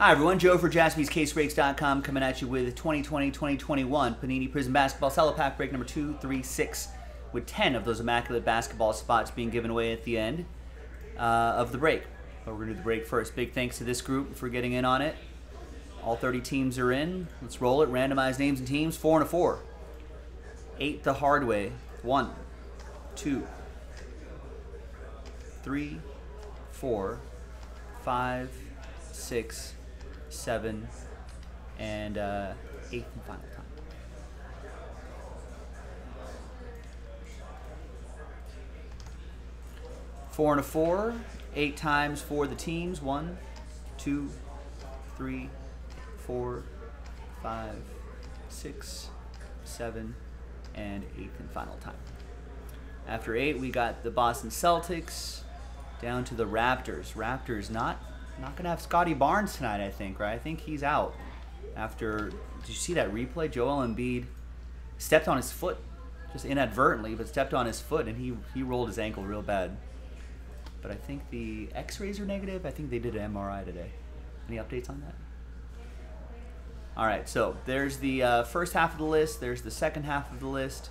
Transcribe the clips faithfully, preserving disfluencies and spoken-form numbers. Hi everyone, Joe for Jaspys Case Breaks dot com coming at you with twenty twenty twenty twenty-one Panini Prizm Basketball Cello Pack break number two three six with ten of those Immaculate Basketball spots being given away at the end uh, of the break. But we're going to do the break first. Big thanks to this group for getting in on it. All thirty teams are in. Let's roll it. Randomized names and teams. Four and a four. Eight the hard way. One, two, three, four, five, six, seven, and uh, eighth and final time. Four and a four, eight times for the teams. One, two, three, four, five, six, seven, and eighth and final time. After eight, we got the Boston Celtics down to the Raptors. Raptors not Not going to have Scotty Barnes tonight, I think, right? I think he's out. After, did you see that replay? Joel Embiid stepped on his foot, just inadvertently, but stepped on his foot, and he, he rolled his ankle real bad. But I think the x-rays are negative. I think they did an M R I today. Any updates on that? All right, so there's the uh, first half of the list. There's the second half of the list.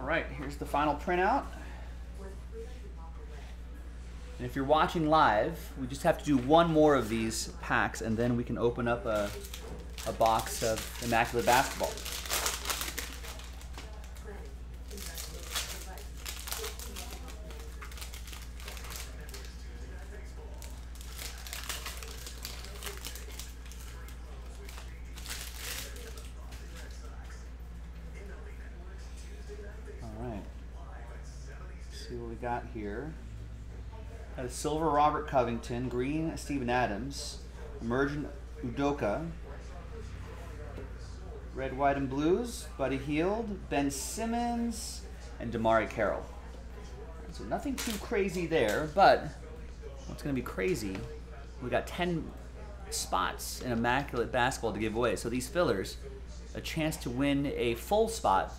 All right, here's the final printout. And if you're watching live, we just have to do one more of these packs and then we can open up a, a box of Immaculate Basketball. See what we got here. Got a silver Robert Covington, green Steven Adams, emergent Udoka, red, white, and blues, Buddy Hield, Ben Simmons, and Damari Carroll. So nothing too crazy there, but what's going to be crazy, we got ten spots in Immaculate Basketball to give away. So these fillers, a chance to win a full spot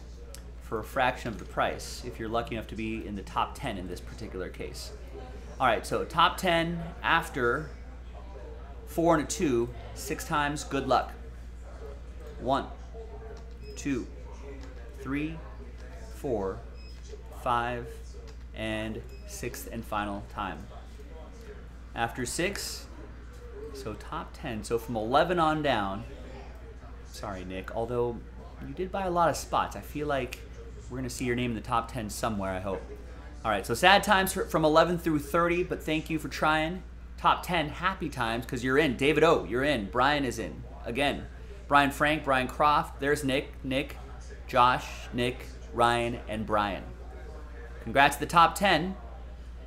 for a fraction of the price if you're lucky enough to be in the top ten in this particular case. All right, so top ten after four and a two, six times, good luck. One, two, three, four, five, and sixth and final time. After six, so top ten, so from eleven on down, sorry Nick, although you did buy a lot of spots, I feel like we're going to see your name in the top ten somewhere, I hope. All right, so sad times from eleven through thirty, but thank you for trying. Top ten happy times because you're in. David O, you're in. Brian is in. Again, Brian Frank, Brian Croft. There's Nick, Nick, Josh, Nick, Ryan, and Brian. Congrats to the top ten.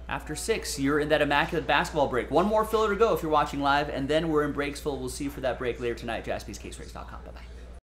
After six, you're in that Immaculate Basketball break. One more filler to go if you're watching live, and then we're in breaks full. We'll see you for that break later tonight. Jaspys Case Breaks dot com. Bye-bye.